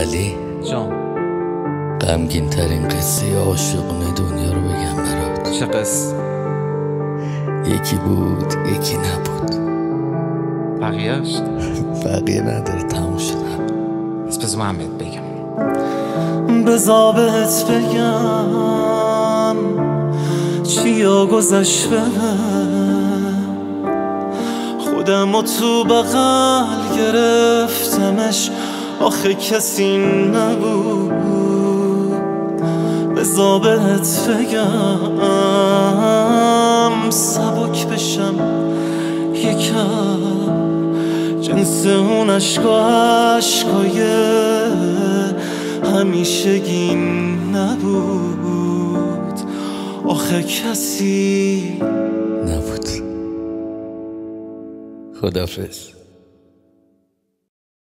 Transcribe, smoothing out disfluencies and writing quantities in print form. علی جان غمگین ترین قصه عاشقونه دنیا رو بگم برات. چه قصه؟ یکی بود یکی نبود. بقیهش؟ بقیه نداره، تموم شدم. بس بذار من بهت بگم، بذار بهت بگم چیا گذشت بهم. خودمو تو بغل گرفتمش، آخه کسی نبود. بذار بهت بگم سبک بشم یکم، جنس اون عشق و عشقای همیشگی نبود. آخه کسی نبود. خداحافظ.